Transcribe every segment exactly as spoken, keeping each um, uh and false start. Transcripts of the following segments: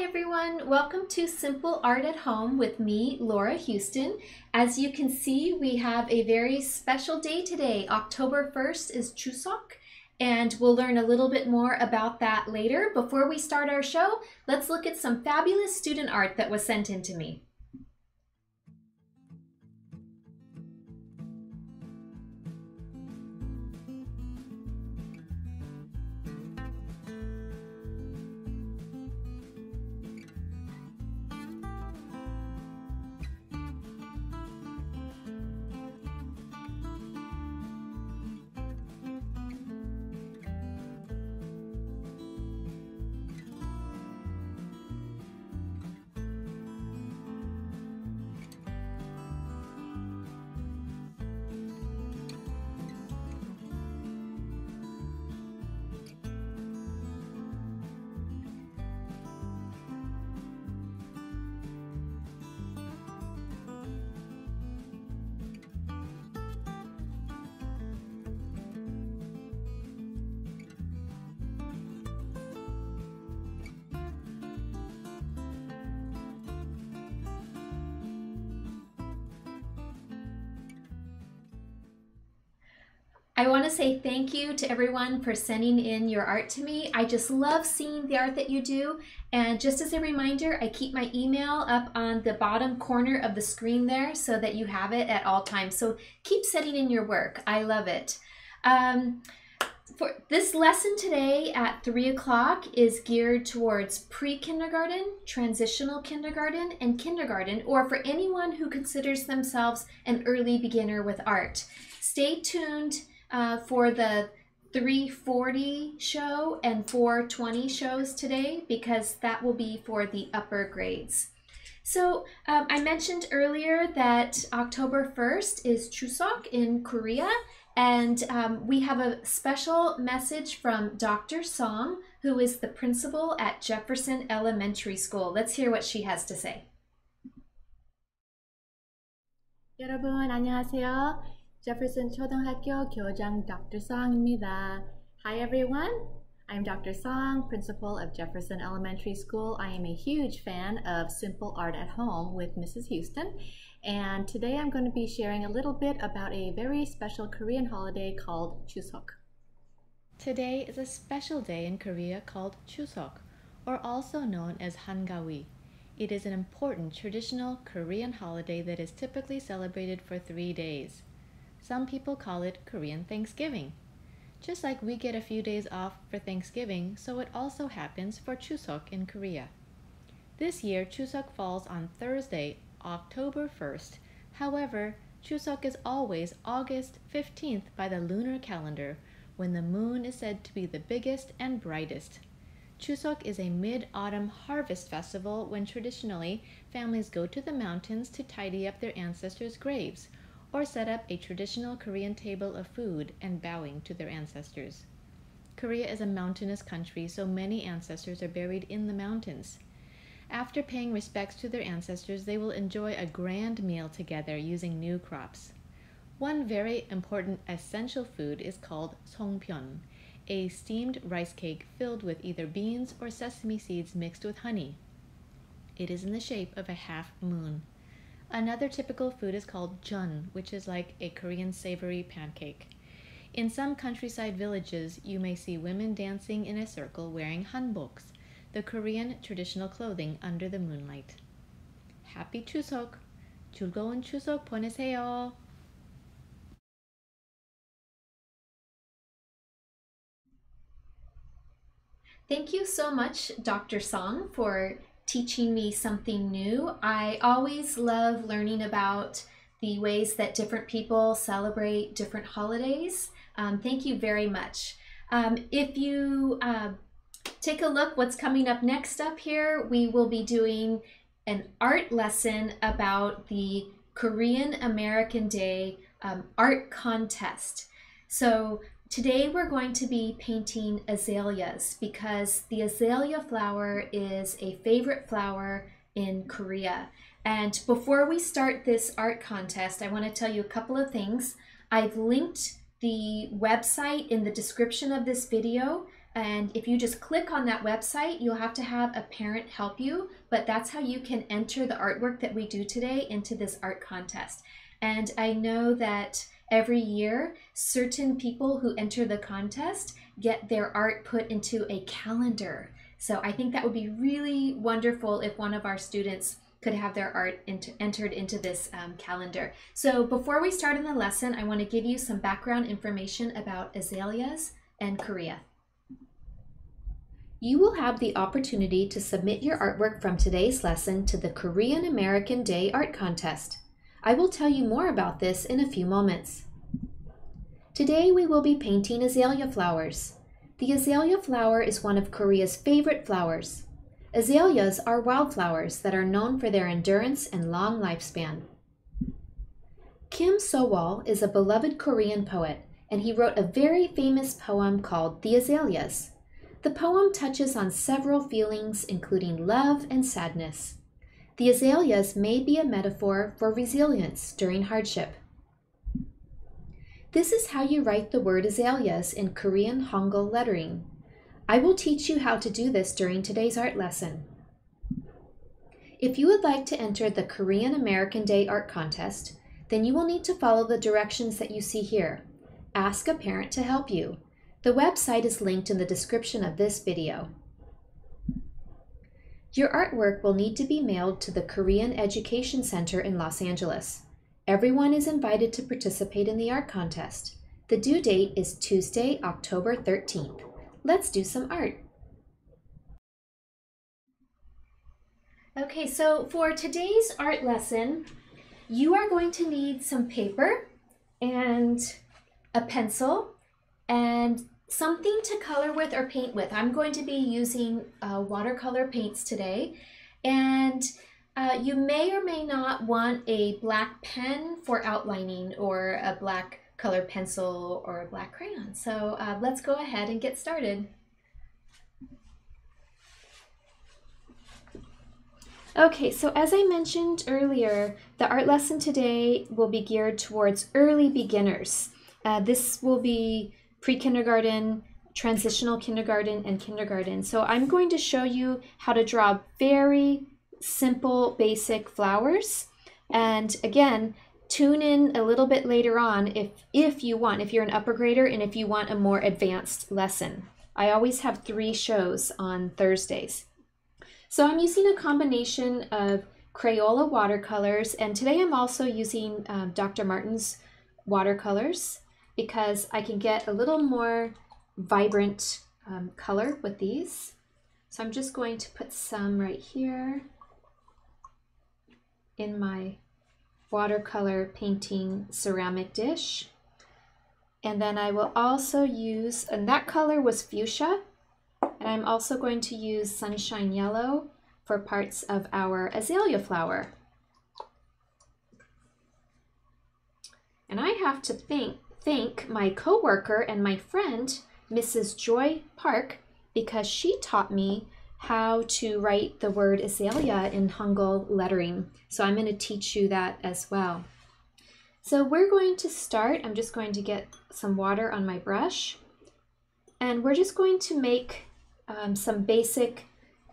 Hi everyone, welcome to Simple Art at Home with me, Laura Houston. As you can see, we have a very special day today. October first is Chuseok, and we'll learn a little bit more about that later. Before we start our show, let's look at some fabulous student art that was sent in to me. I want to say thank you to everyone for sending in your art to me. I just love seeing the art that you do. And just as a reminder, I keep my email up on the bottom corner of the screen there so that you have it at all times. So keep sending in your work. I love it. Um, for this lesson today at three o'clock is geared towards pre-kindergarten, transitional kindergarten, and kindergarten, or for anyone who considers themselves an early beginner with art. Stay tuned Uh, for the three forty show and four twenty shows today, because that will be for the upper grades. So um, I mentioned earlier that October first is Chuseok in Korea, and um, we have a special message from Doctor Song, who is the principal at Jefferson Elementary School. Let's hear what she has to say. 여러분 안녕하세요. Jefferson Chodong Hakkyo Gyojang Doctor Song Mida. Hi everyone, I'm Doctor Song, principal of Jefferson Elementary School. I am a huge fan of Simple Art at Home with Missus Houston, and today I'm going to be sharing a little bit about a very special Korean holiday called Chuseok. Today is a special day in Korea called Chuseok, or also known as Hangawi. It is an important traditional Korean holiday that is typically celebrated for three days. Some people call it Korean Thanksgiving. Just like we get a few days off for Thanksgiving, so it also happens for Chuseok in Korea. This year, Chuseok falls on Thursday, October first. However, Chuseok is always August fifteenth by the lunar calendar, when the moon is said to be the biggest and brightest. Chuseok is a mid-autumn harvest festival when traditionally families go to the mountains to tidy up their ancestors' graves, or set up a traditional Korean table of food and bowing to their ancestors. Korea is a mountainous country, so many ancestors are buried in the mountains. After paying respects to their ancestors, they will enjoy a grand meal together using new crops. One very important essential food is called songpyeon, a steamed rice cake filled with either beans or sesame seeds mixed with honey. It is in the shape of a half moon. Another typical food is called jeon, which is like a Korean savory pancake. In some countryside villages, you may see women dancing in a circle wearing hanboks, the Korean traditional clothing under the moonlight. Happy Chuseok! 즐거운 추석 보내세요! Thank you so much, Doctor Song, for teaching me something new. I always love learning about the ways that different people celebrate different holidays. Um, thank you very much. Um, if you uh, take a look what's coming up next up here, we will be doing an art lesson about the Korean American Day um, Art Contest. So today we're going to be painting azaleas, because the azalea flower is a favorite flower in Korea. And before we start this art contest, I want to tell you a couple of things. I've linked the website in the description of this video And if you just click on that website, you'll have to have a parent help you, but that's how you can enter the artwork that we do today into this art contest. And I know that every year, certain people who enter the contest get their art put into a calendar. So I think that would be really wonderful if one of our students could have their art ent entered into this um, calendar. So before we start in the lesson, I want to give you some background information about azaleas and Korea. You will have the opportunity to submit your artwork from today's lesson to the Korean American Day Art Contest. I will tell you more about this in a few moments. Today we will be painting azalea flowers. The azalea flower is one of Korea's favorite flowers. Azaleas are wildflowers that are known for their endurance and long lifespan. Kim So-wol is a beloved Korean poet, and he wrote a very famous poem called The Azaleas. The poem touches on several feelings, including love and sadness. The azaleas may be a metaphor for resilience during hardship. This is how you write the word azaleas in Korean Hangul lettering. I will teach you how to do this during today's art lesson. If you would like to enter the Korean American Day Art Contest, then you will need to follow the directions that you see here. Ask a parent to help you. The website is linked in the description of this video. Your artwork will need to be mailed to the Korean Education Center in Los Angeles. Everyone is invited to participate in the art contest. The due date is Tuesday, October thirteenth. Let's do some art. Okay, so for today's art lesson, you are going to need some paper and a pencil and something to color with or paint with. I'm going to be using uh, watercolor paints today, and uh, you may or may not want a black pen for outlining or a black color pencil or a black crayon. So uh, let's go ahead and get started. Okay, so as I mentioned earlier, the art lesson today will be geared towards early beginners. Uh, this will be pre-kindergarten, transitional kindergarten, and kindergarten. So I'm going to show you how to draw very simple, basic flowers. And again, tune in a little bit later on if, if you want, if you're an upper grader and if you want a more advanced lesson. I always have three shows on Thursdays. So I'm using a combination of Crayola watercolors, and today I'm also using um, Doctor Martin's watercolors, because I can get a little more vibrant um, color with these. So I'm just going to put some right here in my watercolor painting ceramic dish. And then I will also use, and that color was fuchsia, and I'm also going to use sunshine yellow for parts of our azalea flower. And I have to think thank my coworker and my friend, Missus Joy Park, because she taught me how to write the word azalea in Hangul lettering. So I'm going to teach you that as well. So we're going to start. I'm just going to get some water on my brush, and we're just going to make um, some basic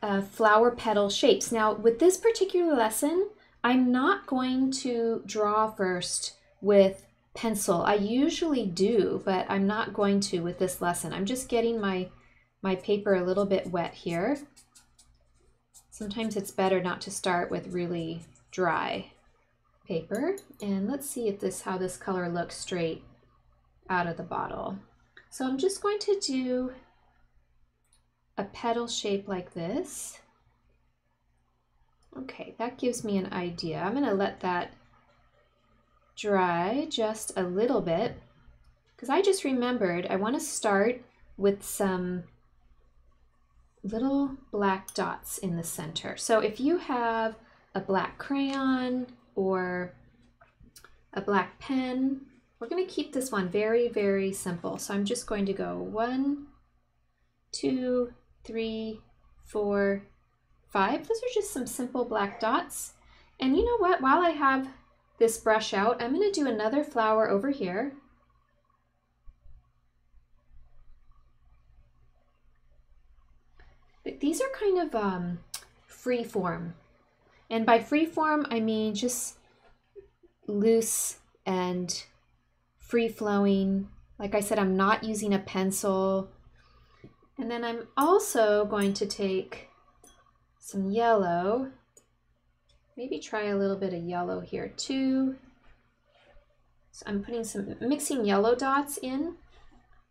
uh, flower petal shapes. Now with this particular lesson, I'm not going to draw first with pencil. I usually do, but I'm not going to with this lesson. I'm just getting my, my paper a little bit wet here. Sometimes it's better not to start with really dry paper. And let's see if this, how this color looks straight out of the bottle. So I'm just going to do a petal shape like this. Okay, that gives me an idea. I'm going to let that dry just a little bit, because I just remembered I want to start with some little black dots in the center. So if you have a black crayon or a black pen, we're going to keep this one very, very simple. So I'm just going to go one, two, three, four, five. Those are just some simple black dots. And you know what? While I have this brush out, I'm going to do another flower over here. But these are kind of um, free form. And by free form, I mean just loose and free flowing. Like I said, I'm not using a pencil. And then I'm also going to take some yellow. Maybe try a little bit of yellow here too. So I'm putting some, mixing yellow dots in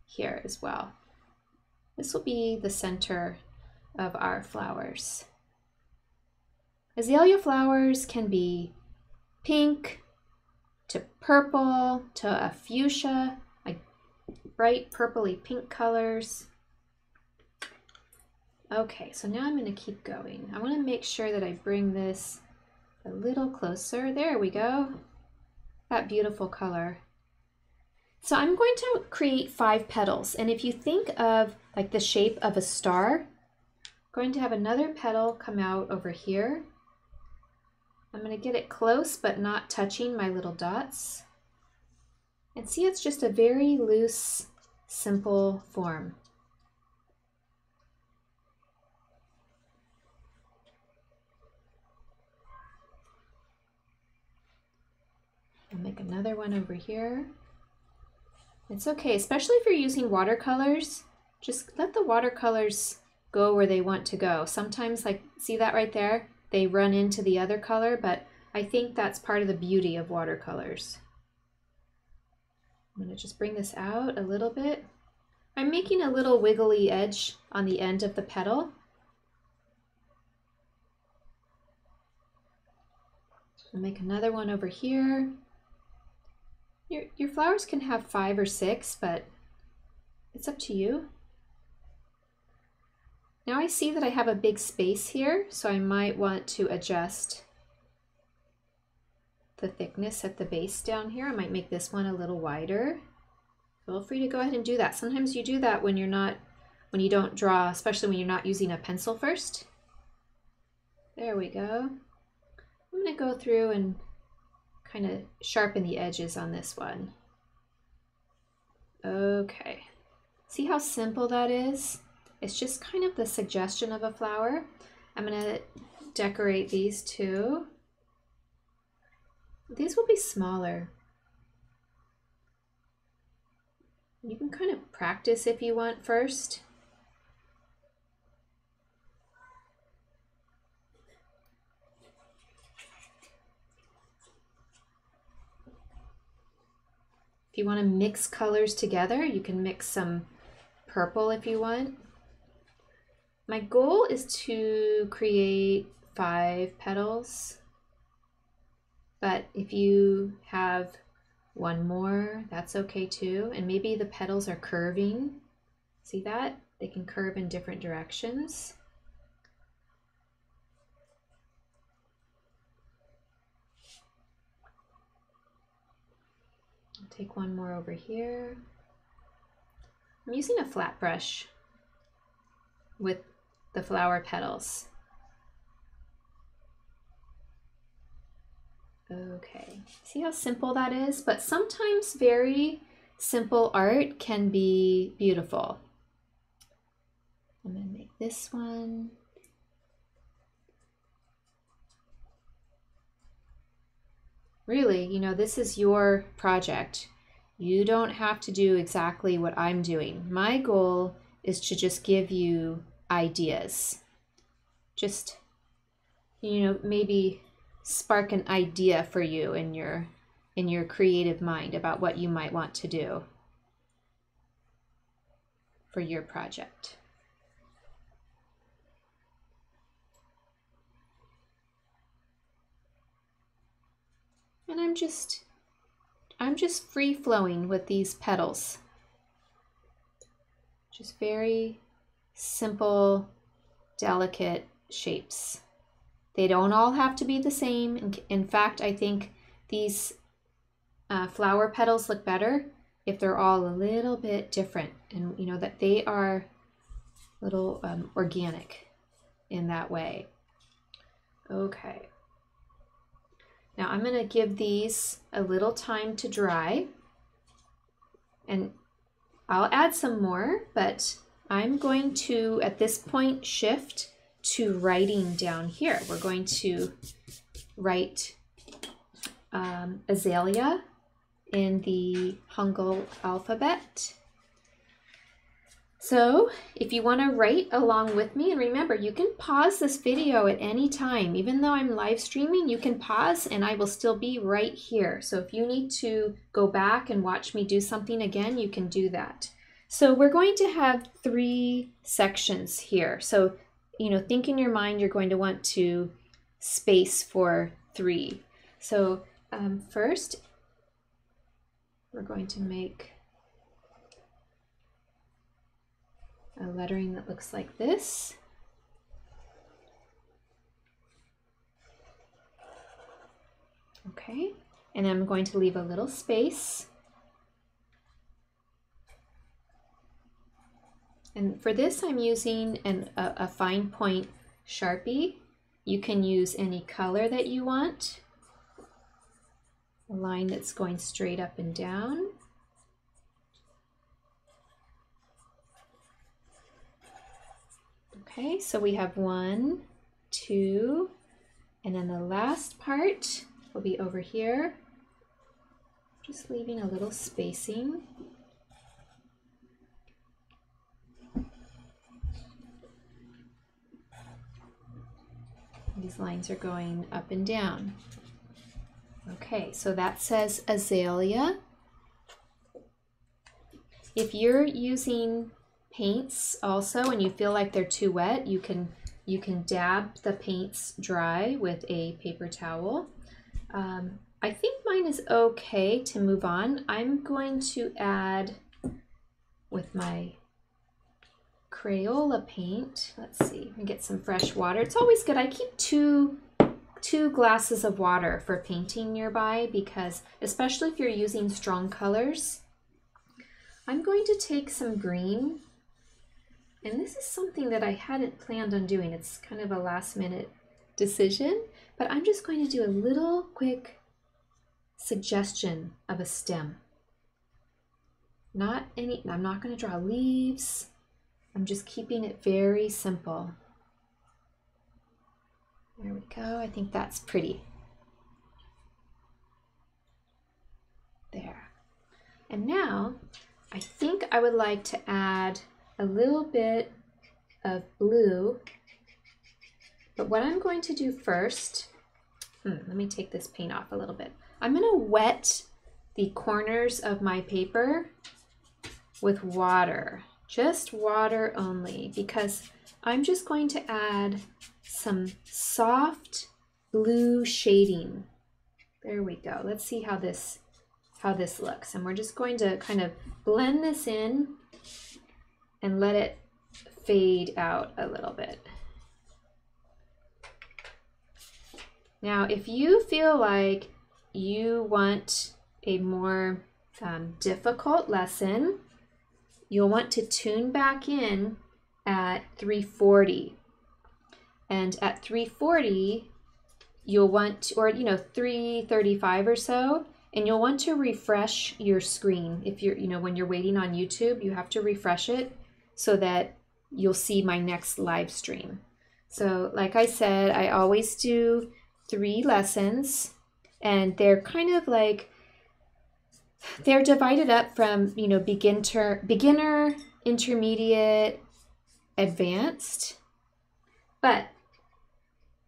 here as well. This will be the center of our flowers. Azalea flowers can be pink to purple to a fuchsia, like bright purpley pink colors. Okay, so now I'm going to keep going. I want to make sure that I bring this a little closer. There we go. That beautiful color. So I'm going to create five petals. And if you think of like the shape of a star, I'm going to have another petal come out over here. I'm going to get it close but not touching my little dots. And see, it's just a very loose, simple form. I'll make another one over here. It's okay, especially if you're using watercolors, just let the watercolors go where they want to go. Sometimes, like, see that right there? They run into the other color, but I think that's part of the beauty of watercolors. I'm going to just bring this out a little bit. I'm making a little wiggly edge on the end of the petal. I'll make another one over here. Your, your flowers can have five or six, but it's up to you. Now I see that I have a big space here, so I might want to adjust the thickness at the base down here. I might make this one a little wider. Feel free to go ahead and do that. Sometimes you do that when you're not, when you don't draw, especially when you're not using a pencil first. There we go. I'm going to go through and kind of sharpen the edges on this one. Okay, see how simple that is? It's just kind of the suggestion of a flower. I'm gonna decorate these two. These will be smaller. You can kind of practice if you want first. If you want to mix colors together, you can mix some purple if you want. My goal is to create five petals, but if you have one more, that's okay too. And maybe the petals are curving. See that? They can curve in different directions. Take one more over here. I'm using a flat brush with the flower petals. Okay, see how simple that is? But sometimes very simple art can be beautiful. I'm going to make this one. Really, you know, this is your project. You don't have to do exactly what I'm doing. My goal is to just give you ideas. Just, you know, maybe spark an idea for you in your, in your creative mind about what you might want to do for your project. And I'm just, I'm just free flowing with these petals. Just very simple, delicate shapes. They don't all have to be the same. In, in fact, I think these uh, flower petals look better if they're all a little bit different, and you know that they are a little um, organic in that way. Okay. Now I'm going to give these a little time to dry, and I'll add some more, but I'm going to, at this point, shift to writing down here. We're going to write um, azalea in the Hangul alphabet. So if you want to write along with me, and remember, you can pause this video at any time. Even though I'm live streaming, you can pause and I will still be right here. So if you need to go back and watch me do something again, you can do that. So we're going to have three sections here. So, you know, think in your mind, you're going to want to space for three. So um, first, we're going to make a lettering that looks like this. Okay, and I'm going to leave a little space. And for this, I'm using an, a, a fine point Sharpie. You can use any color that you want. A line that's going straight up and down. Okay, so we have one, two, and then the last part will be over here. Just leaving a little spacing. These lines are going up and down. Okay, so that says azalea. If you're using paints also and you feel like they're too wet, you can you can dab the paints dry with a paper towel. Um, I think mine is okay to move on. I'm going to add with my Crayola paint. Let's see, we get some fresh water. It's always good. I keep two two glasses of water for painting nearby, because especially if you're using strong colors. I'm going to take some green, and this is something that I hadn't planned on doing. It's kind of a last minute decision, but I'm just going to do a little quick suggestion of a stem. Not any, I'm not going to draw leaves. I'm just keeping it very simple. There we go. I think that's pretty. There. And now I think I would like to add a little bit of blue. But what I'm going to do first, hmm, let me take this paint off a little bit. I'm going to wet the corners of my paper with water. Just water only, because I'm just going to add some soft blue shading. There we go. Let's see how this how this looks. And we're just going to kind of blend this in and let it fade out a little bit. Now, if you feel like you want a more um, difficult lesson, you'll want to tune back in at three forty. And at three forty, you'll want to, or you know, three thirty-five or so, and you'll want to refresh your screen. If you're, you know, when you're waiting on YouTube, you have to refresh it so that you'll see my next live stream. So like I said, I always do three lessons, and they're kind of like, they're divided up from, you know, begin ter- beginner, intermediate, advanced. But,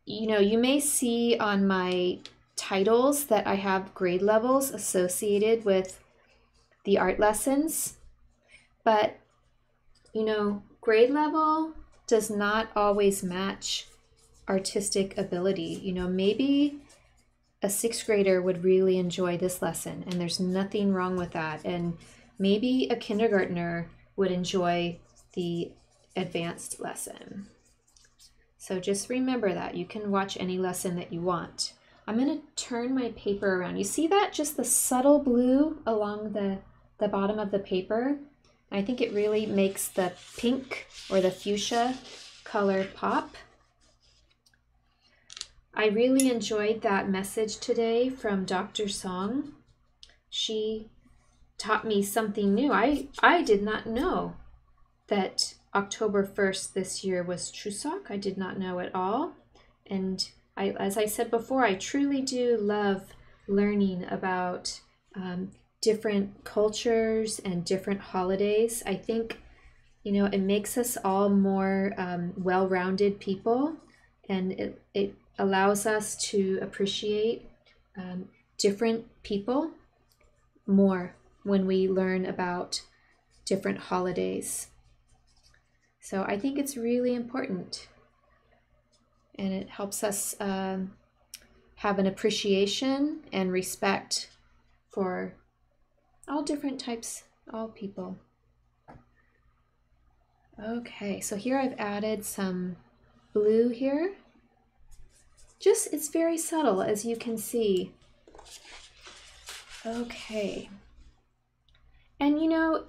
you know, you may see on my titles that I have grade levels associated with the art lessons. But, you know, grade level does not always match artistic ability. You know, maybe a sixth grader would really enjoy this lesson, and there's nothing wrong with that. And maybe a kindergartner would enjoy the advanced lesson. So just remember that. You can watch any lesson that you want. I'm going to turn my paper around. You see that? Just the subtle blue along the, the bottom of the paper. I think it really makes the pink or the fuchsia color pop. I really enjoyed that message today from Doctor Song. She taught me something new. I, I did not know that October first this year was Chuseok. I did not know at all. And I, as I said before, I truly do love learning about um, different cultures and different holidays. I think, you know, it makes us all more um, well-rounded people, and it, it allows us to appreciate um, different people more when we learn about different holidays. So I think it's really important, and it helps us um, have an appreciation and respect for all different types, all people. Okay, so here I've added some blue here. Just, it's very subtle, as you can see. Okay. And you know,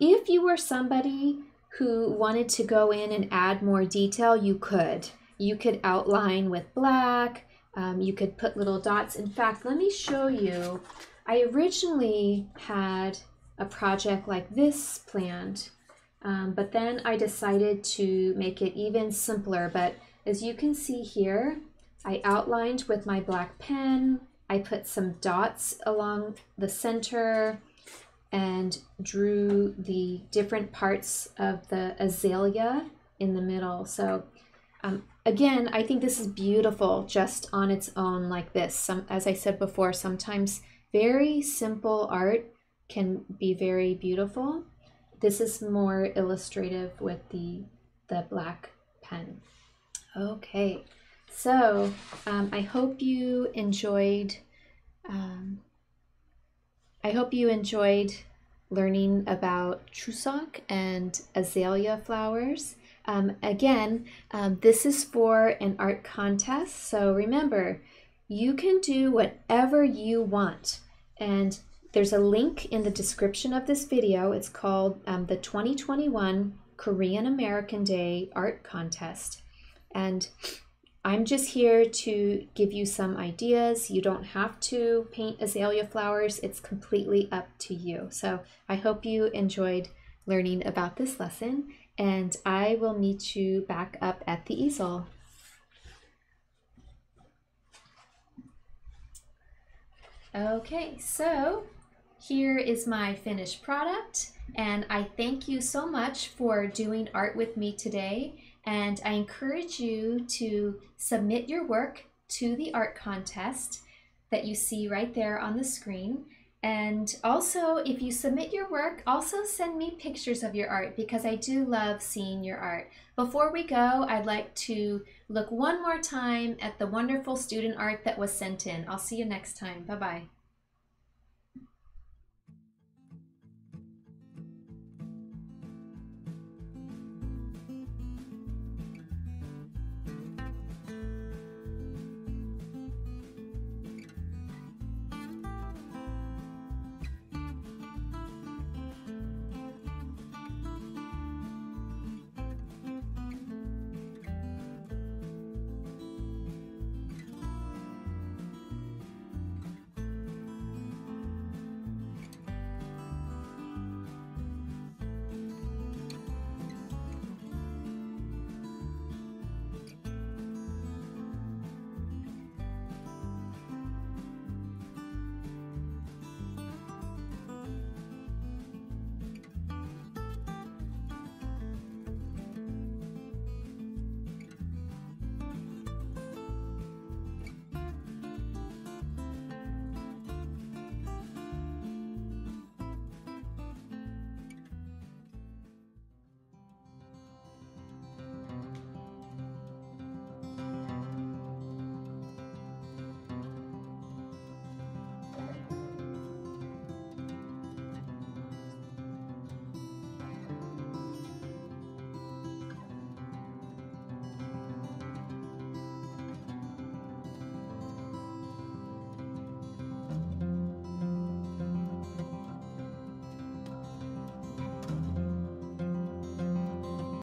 if you were somebody who wanted to go in and add more detail, you could. You could outline with black, um, you could put little dots. In fact, let me show you. I originally had a project like this planned, um, but then I decided to make it even simpler. But as you can see here, I outlined with my black pen, I put some dots along the center and drew the different parts of the azalea in the middle. So um, again, I think this is beautiful just on its own like this. Some, as I said before, sometimes very simple art can be very beautiful. This is more illustrative with the, the black pen. Okay, so um, I hope you enjoyed um, I hope you enjoyed learning about Chuseok and azalea flowers. Um, again, um, this is for an art contest, so remember, you can do whatever you want. And there's a link in the description of this video. It's called um, the twenty twenty-one Korean American Day Art Contest. And I'm just here to give you some ideas. You don't have to paint azalea flowers. It's completely up to you. So I hope you enjoyed learning about this lesson, and I will meet you back up at the easel. Okay, so here is my finished product, and I thank you so much for doing art with me today. And I encourage you to submit your work to the art contest that you see right there on the screen. And also, if you submit your work, also send me pictures of your art, because I do love seeing your art. Before we go, I'd like to look one more time at the wonderful student art that was sent in. I'll see you next time. Bye-bye.